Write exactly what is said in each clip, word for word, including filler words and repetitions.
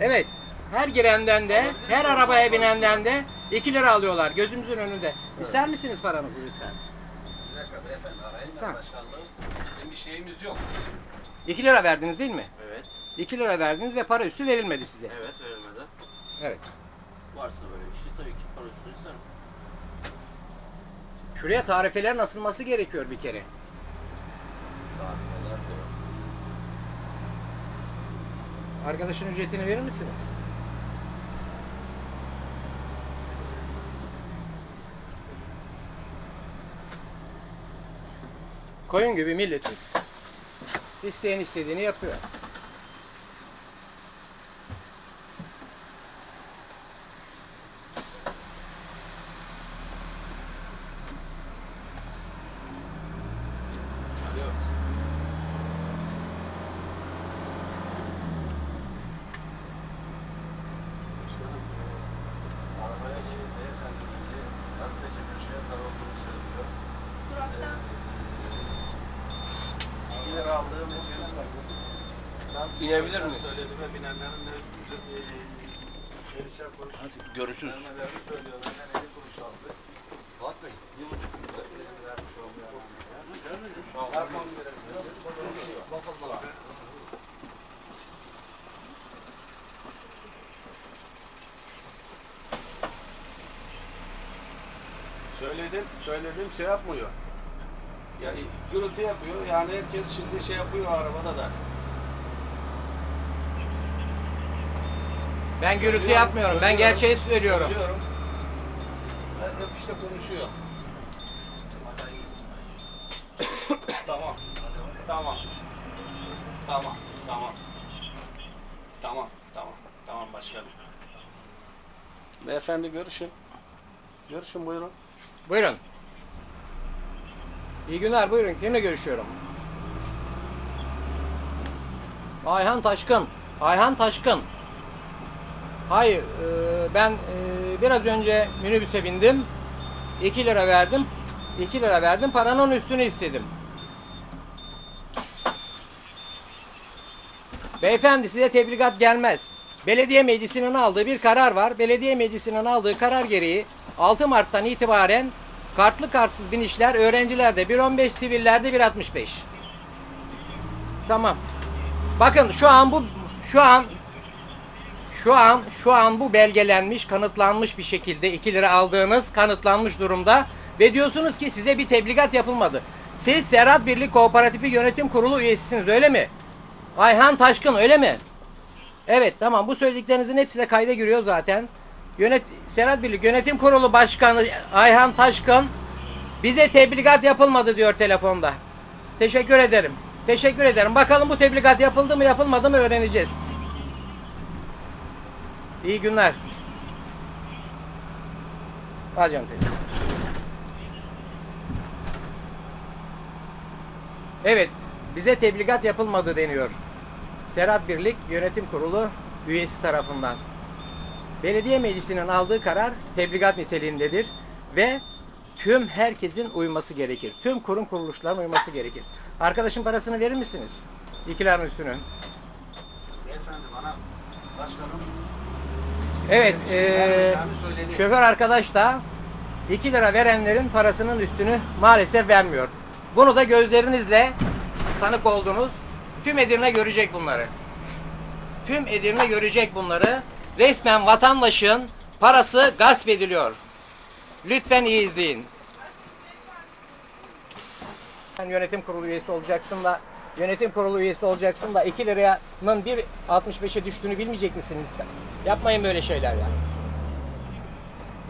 Evet. Her girenden de, her arabaya binenden de iki lira alıyorlar gözümüzün önünde. İster misiniz paranızı lütfen? Bir dakika beyefendi, arayın da başkanlığı. Bizim bir şeyimiz yok. iki lira verdiniz değil mi? Evet. iki lira verdiniz ve para üstü verilmedi size. Evet, verilmedi. Evet. Varsa böyle bir şey tabii ki para üstü isterim. Şuraya tarifelerin asılması gerekiyor bir kere. Tarifeler de. Arkadaşın ücretini verir misiniz? Koyun gibi milletiz. İsteyen istediğini yapıyor. İnebilir miyim? Görüşürüz. Söyledim, söyledim şey yapmıyor. Ya gürültü yapıyor. Yani herkes şimdi şey yapıyor arabada da. Ben gürültü söylüyorum, yapmıyorum. Söylüyorum, ben gerçeği söylüyorum. söylüyorum. Ben hep işte konuşuyor. Tamam. Tamam. Tamam. Tamam. Tamam. Tamam. Tamam başkanım. Beyefendi görüşün. Görüşün buyurun. Buyurun. İyi günler buyurun. Kimle görüşüyorum? Ayhan Taşkın. Ayhan Taşkın. Hayır, ben biraz önce minibüse bindim, iki lira verdim, iki lira verdim, paranın üstünü istedim. Beyefendi size tebligat gelmez. Belediye meclisinin aldığı bir karar var. Belediye meclisinin aldığı karar gereği altı Mart'tan itibaren kartlı kartsız binişler öğrencilerde bir on beş, sivillerde bir altmış beş. Tamam. Bakın şu an bu, şu an... Şu an şu an bu belgelenmiş, kanıtlanmış bir şekilde iki lira aldığınız kanıtlanmış durumda ve diyorsunuz ki size bir tebligat yapılmadı. Siz Serhat Birlik Kooperatifi Yönetim Kurulu üyesisiniz öyle mi? Ayhan Taşkın öyle mi? Evet tamam, bu söylediklerinizin hepsi de kayda giriyor zaten. Yönet Serhat Birlik Yönetim Kurulu Başkanı Ayhan Taşkın bize tebligat yapılmadı diyor telefonda. Teşekkür ederim. Teşekkür ederim. Bakalım bu tebligat yapıldı mı yapılmadı mı öğreneceğiz. İyi günler. Al canım teyze. Evet, bize tebligat yapılmadı deniyor. Serhat Birlik Yönetim Kurulu üyesi tarafından. Belediye meclisinin aldığı karar tebligat niteliğindedir ve tüm herkesin uyması gerekir. Tüm kurum kuruluşların uyması gerekir. Arkadaşın parasını verir misiniz? İkilerin üstünü. Beyefendi bana başkanım. Evet, ee, şoför arkadaş da iki lira verenlerin parasının üstünü maalesef vermiyor. Bunu da gözlerinizle tanık oldunuz. Tüm Edirne görecek bunları. Tüm Edirne görecek bunları. Resmen vatandaşın parası gasp ediliyor. Lütfen iyi izleyin. Sen yönetim kurulu üyesi olacaksın da, yönetim kurulu üyesi olacaksın da iki liranın bir altmış beşe düştüğünü bilmeyecek misin lütfen? Yapmayın böyle şeyler yani.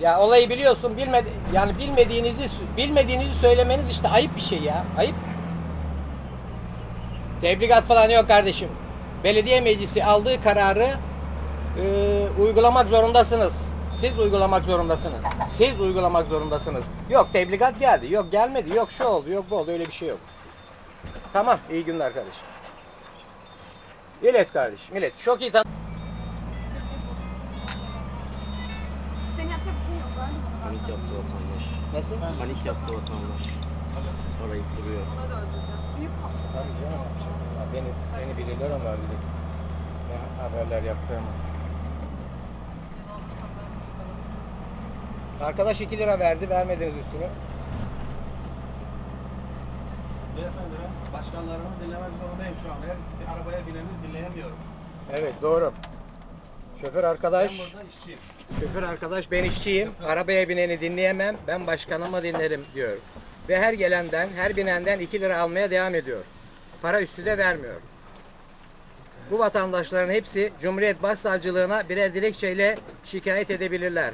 Ya olayı biliyorsun, bilmedi yani bilmediğinizi bilmediğinizi söylemeniz işte ayıp bir şey ya. Ayıp. Tebligat falan yok kardeşim. Belediye meclisi aldığı kararı e, uygulamak zorundasınız. Siz uygulamak zorundasınız. Siz uygulamak zorundasınız. Yok tebligat geldi, yok gelmedi, yok şu oldu, yok bu oldu, öyle bir şey yok. Tamam, iyi günler kardeşim. İlet kardeşim, ilet. Çok iyi tan. Senin yapacak bir şey yok. Panik yaptı vatandaş. Nasıl? Panik yaptı vatandaş. Orayı duruyor. Onları öldüreceğim. Büyük patlıcan. Tabii canım yapacağım. Beni, beni bilirler onlar bile. Ne haberler yaptığımı. Arkadaş iki lira verdi, vermediniz üstünü. Beyefendi, başkanlarımı dinlemek zorundayım şu an. Her bir arabaya bineni dinleyemiyorum. Evet, doğru. Şoför arkadaş, şoför arkadaş ben işçiyim, şoför. Arabaya bineni dinleyemem, ben başkanıma dinlerim diyor. Ve her gelenden, her binenden iki lira almaya devam ediyor. Para üstü de vermiyor. Bu vatandaşların hepsi Cumhuriyet Başsavcılığına birer dilekçeyle şikayet edebilirler.